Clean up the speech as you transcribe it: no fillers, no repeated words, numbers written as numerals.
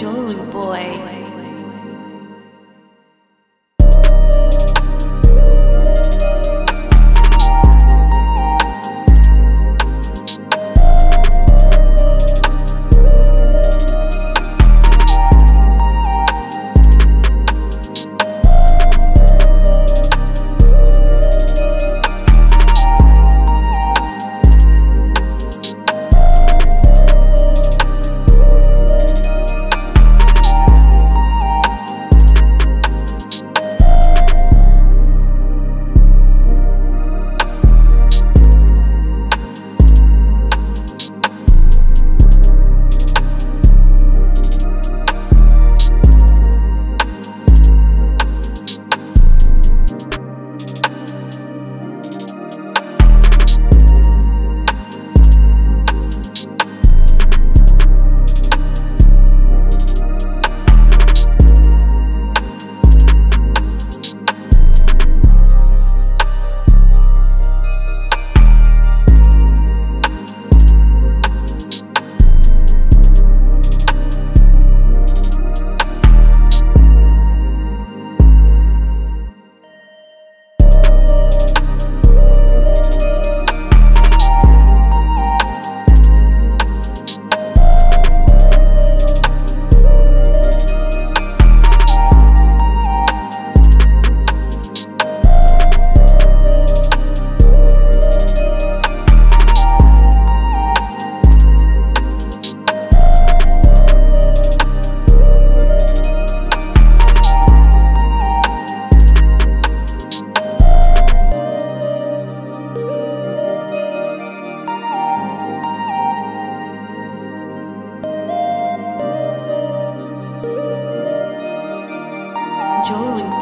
Jewelry Boy. Jewelry.